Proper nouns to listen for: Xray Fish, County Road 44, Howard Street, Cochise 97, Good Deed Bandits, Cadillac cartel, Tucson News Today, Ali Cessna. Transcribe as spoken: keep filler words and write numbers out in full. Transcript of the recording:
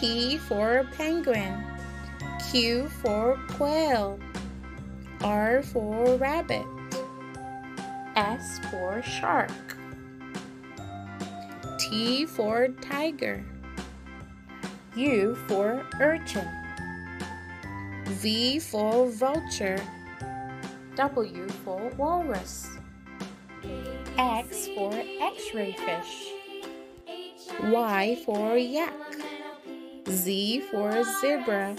P for penguin, Q for quail, R for rabbit, S for shark, T for tiger, U for urchin, V for vulture, W for walrus, X for X-ray fish, Y for yak, Z for zebra,